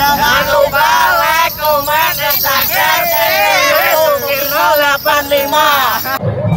Jangan lupa like, komen, dan subscribe channel Sukirno 85.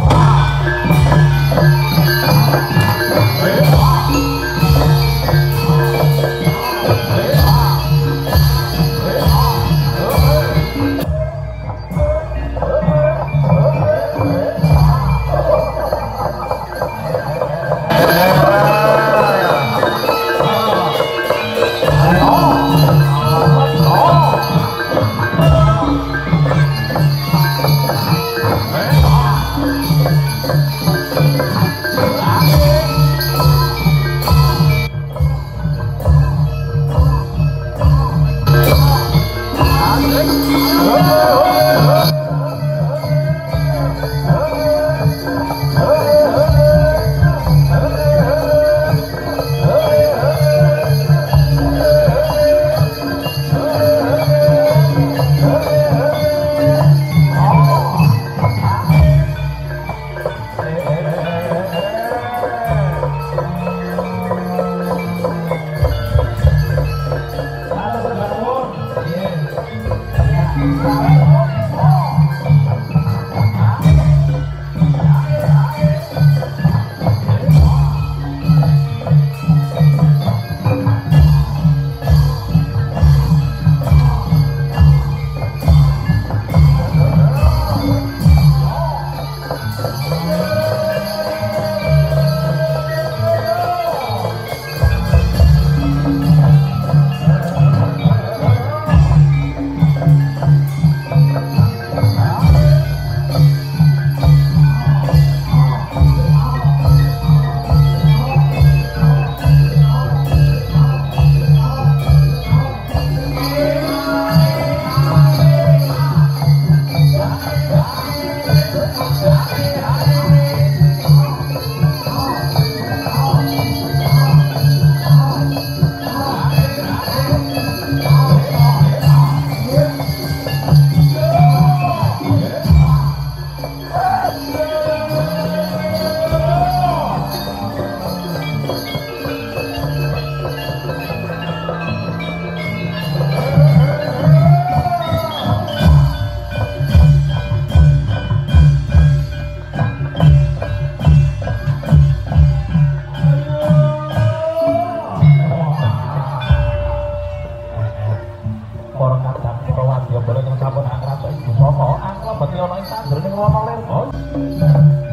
Boleh nyengkapun angkrasa ibu sopo, angkrasa bagi orang yang sadar, ini ngomong lirbo.